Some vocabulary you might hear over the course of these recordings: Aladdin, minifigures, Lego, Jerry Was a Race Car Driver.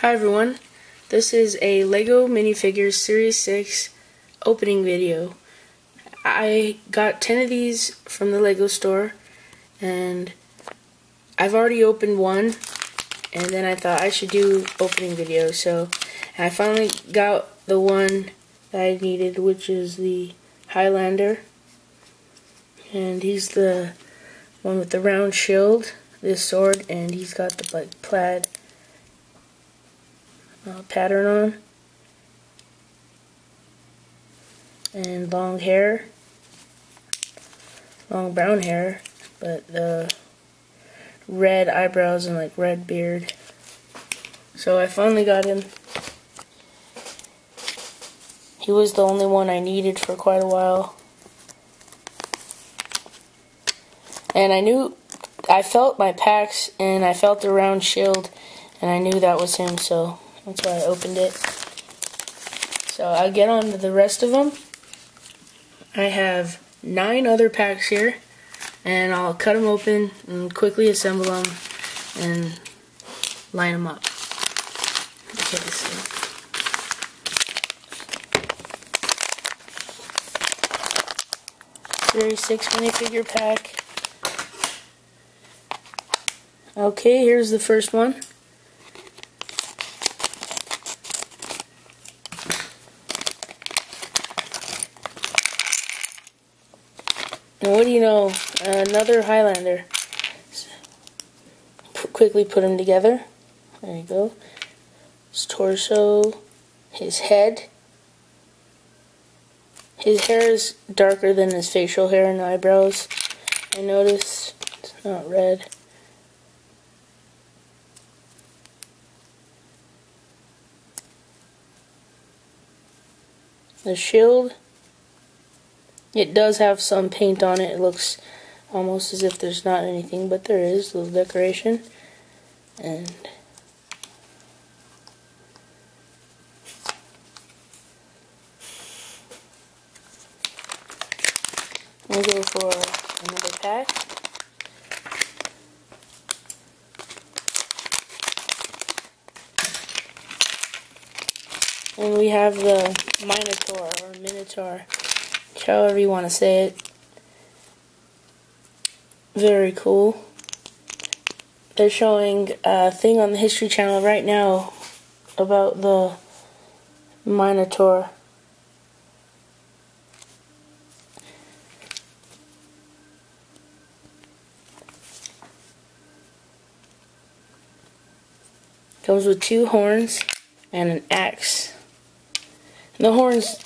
Hi everyone, this is a Lego minifigures Series 6 opening video. I got 10 of these from the Lego store, and I've already opened one, and then I thought I should do opening videos, so I finally got the one that I needed, which is the Highlander, and he's the one with the round shield, this sword, and he's got the like plaid pattern on and long hair, long brown hair, but the red eyebrows and like red beard. So I finally got him. He was the only one I needed for quite a while, and I felt my packs and I felt the round shield and I knew that was him, so that's why I opened it. So I'll get on to the rest of them. I have 9 other packs here, and I'll cut them open and quickly assemble them and line them up. Okay, so. Series 6 minifigure pack. Okay, here's the first one. Now what do you know, another Highlander. Quickly put him together. There you go. His torso, his head. His hair is darker than his facial hair and eyebrows. I noticed it's not red. The shield. It does have some paint on it. It looks almost as if there's not anything, but there is a little decoration. And we'll go for another pack. And we have the Minotaur, or Minotaur, however you want to say it. Very cool. They're showing a thing on the History Channel right now about the Minotaur. Comes with 2 horns and an axe. And the horns,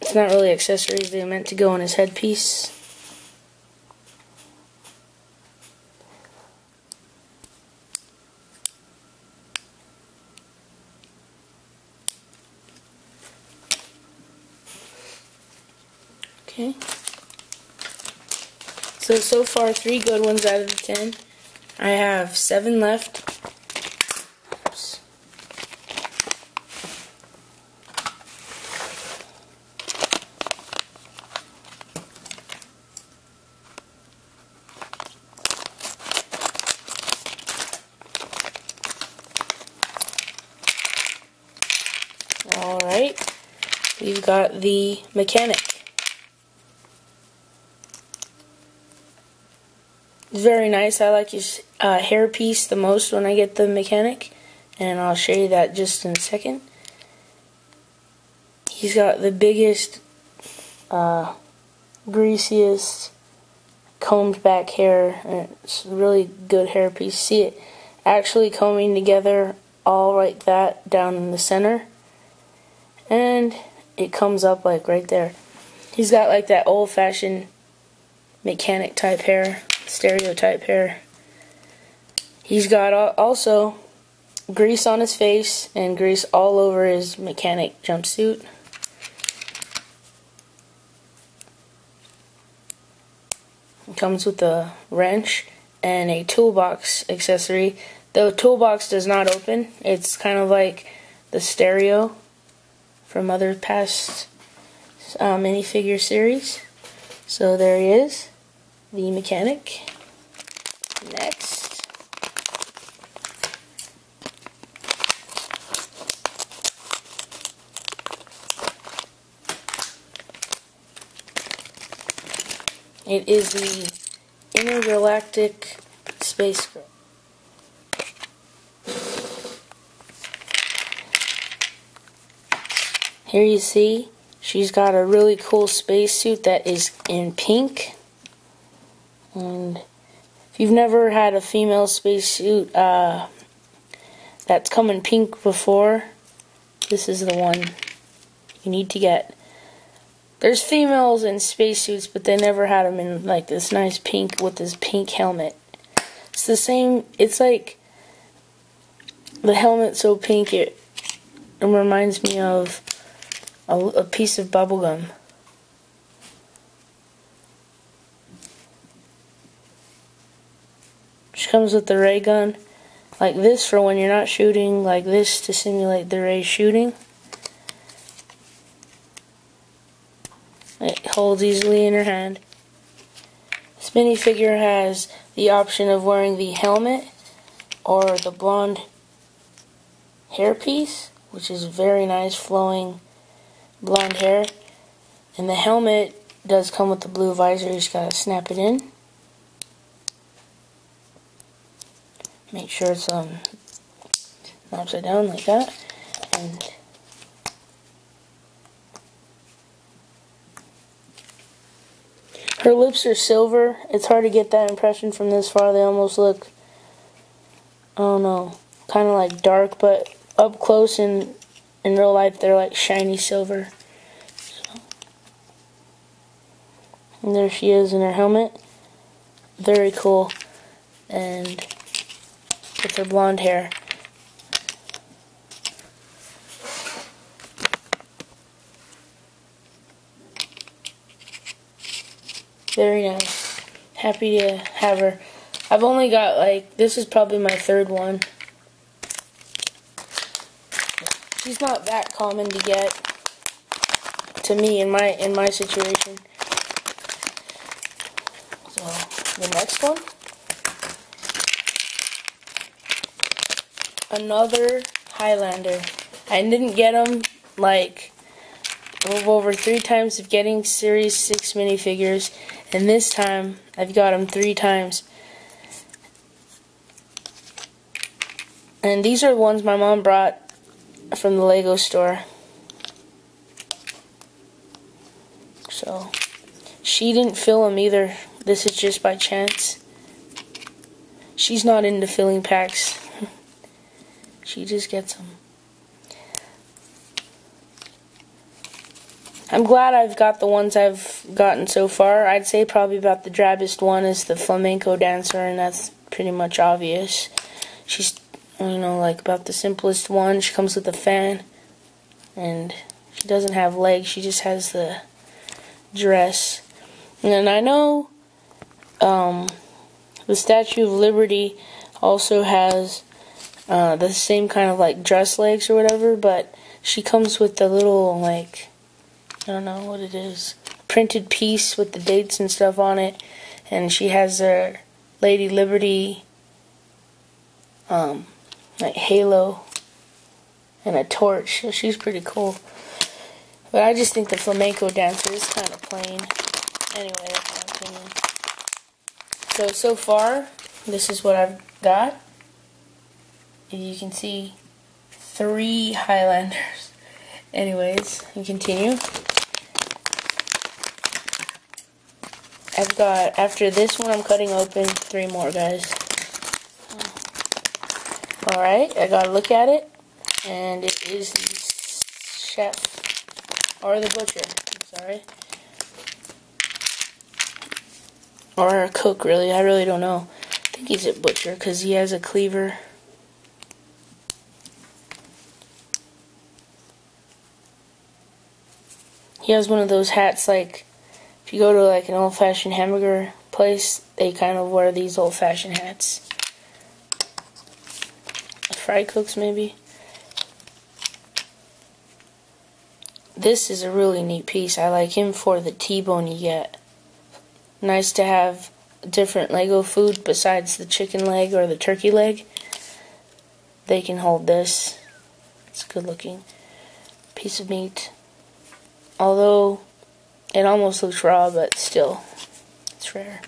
it's not really accessories, they meant to go on his headpiece. Okay. So far 3 good ones out of the 10. I have 7 left. Alright, we've got the mechanic. Very nice. I like his hair piece the most when I get the mechanic, and I'll show you that just in a second. He's got the biggest, greasiest, combed back hair, and it's a really good hair piece. See it actually combing together all like that down in the center. And it comes up like right there. He's got like that old-fashioned mechanic type hair, stereotype hair. He's got also grease on his face and grease all over his mechanic jumpsuit. It comes with a wrench and a toolbox accessory. The toolbox does not open. It's kind of like the stereo from other past minifigure series. So there he is, the mechanic. Next. It is the Intergalactic Spacecraft. Here you see, she's got a really cool spacesuit that is in pink. And if you've never had a female spacesuit that's come in pink before, this is the one you need to get. There's females in spacesuits, but they never had them in like this nice pink with this pink helmet. It's the same. It's like the helmet's so pink it reminds me of a piece of bubblegum. She comes with the ray gun, like this for when you're not shooting, like this to simulate the ray shooting. It holds easily in her hand. This minifigure has the option of wearing the helmet or the blonde hairpiece, which is very nice flowing blonde hair. And the helmet does come with the blue visor, you just gotta snap it in. Make sure it's upside down like that. And her lips are silver. It's hard to get that impression from this far. They almost look, I don't know, kind of like dark, but up close in real life they're like shiny silver. So. And there she is in her helmet. Very cool. And with her blonde hair. Very nice. Happy to have her. I've only got like, this is probably my third one. She's not that common to get, to me, in my situation. So the next one, another Highlander. I didn't get them like over 3 times of getting Series 6 minifigures. And this time, I've got them 3 times. And these are the ones my mom brought from the Lego store. So, she didn't fill them either. This is just by chance. She's not into filling packs. She just gets them. I'm glad I've got the ones I've gotten so far. I'd say probably about the drabbest one is the flamenco dancer, and that's pretty much obvious. She's, you know, like about the simplest one. She comes with a fan, and she doesn't have legs. She just has the dress. And I know the Statue of Liberty also has the same kind of like dress legs or whatever, but she comes with the little like, I don't know what it is, printed piece with the dates and stuff on it, and she has her Lady Liberty like halo and a torch, so she's pretty cool. But I just think the flamenco dancer is kind of plain. Anyway, that's my opinion. So far, this is what I've got. You can see 3 Highlanders. Anyways, we continue. I've got, after this one I'm cutting open, 3 more, guys. Alright, I gotta look at it. And it is the chef, or the butcher, I'm sorry. Or a cook, really, I really don't know. I think he's a butcher, because he has a cleaver. He has one of those hats, like, if you go to like an old-fashioned hamburger place, they kind of wear these old-fashioned hats. Fry cooks, maybe. This is a really neat piece. I like him for the T-bone you get. Nice to have different Lego food besides the chicken leg or the turkey leg. They can hold this. It's a good-looking piece of meat. Although, it almost looks raw, but still, it's that's rare.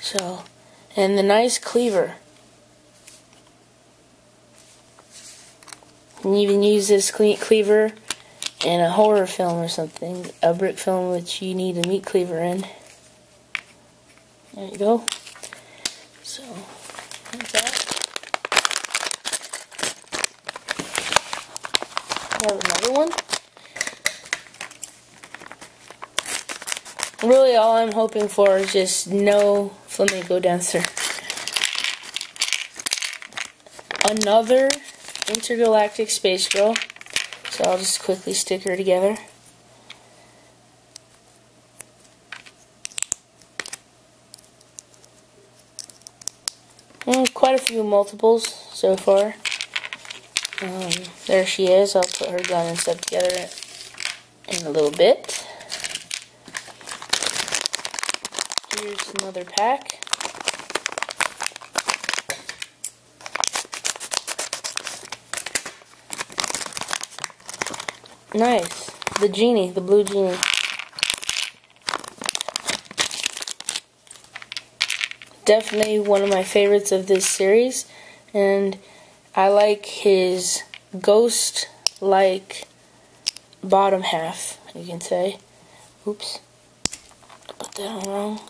So, and the nice cleaver. You can even use this cleaver in a horror film or something, a brick film which you need a meat cleaver in. There you go. So, like that. I have another one. Really, all I'm hoping for is just no flamenco dancer. Another intergalactic space girl. So I'll just quickly stick her together. And quite a few multiples so far. There she is. I'll put her gun and stuff together in a little bit. Here's another pack. Nice. The genie, the blue genie. Definitely one of my favorites of this series, and I like his ghost-like bottom half, you can say. Oops. Put that on wrong.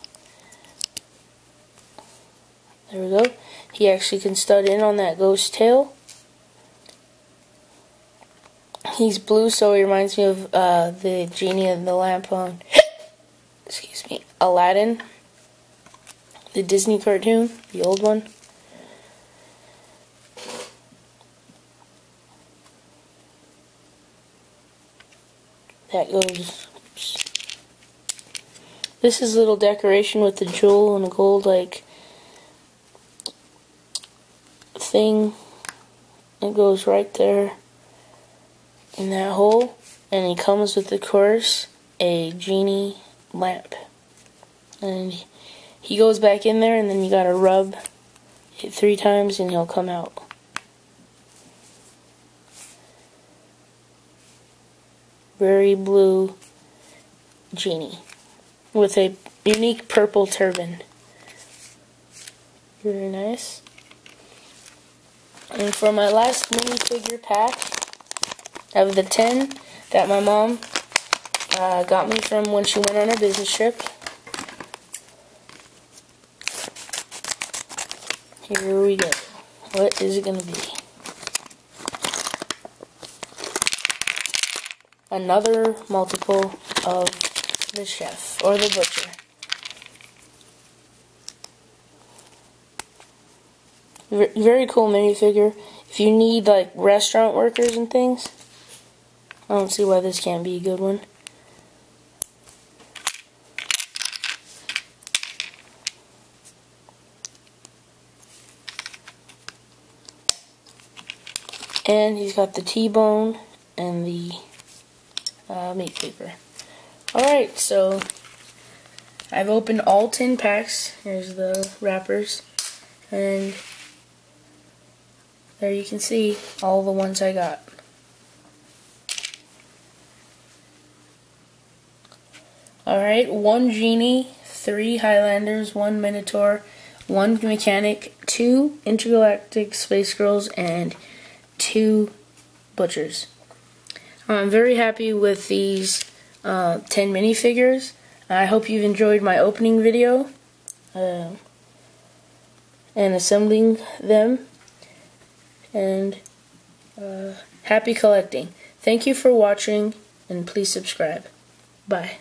There we go. He actually can stud in on that ghost tail. He's blue, so he reminds me of the genie and the lamp on excuse me, Aladdin, the Disney cartoon, the old one. That goes. Oops. This is a little decoration with the jewel and the gold like thing. It goes right there in that hole, and it comes with, of course, a genie lamp. And he goes back in there, and then you gotta rub it 3 times, and he'll come out. Very blue genie with a unique purple turban. Very nice. And for my last minifigure pack of the 10 that my mom got me from when she went on her business trip, here we go. What is it going to be? Another multiple of the chef, or the butcher. Very cool minifigure. If you need like restaurant workers and things, I don't see why this can't be a good one. And he's got the T-bone and the meat cleaver. Alright, so I've opened all 10 packs. Here's the wrappers. And there you can see all the ones I got. Alright, 1 genie, 3 Highlanders, 1 Minotaur, 1 mechanic, 2 intergalactic space girls, and 2 butchers. I'm very happy with these 10 minifigures. I hope you've enjoyed my opening video and assembling them. And happy collecting. Thank you for watching, and please subscribe. Bye.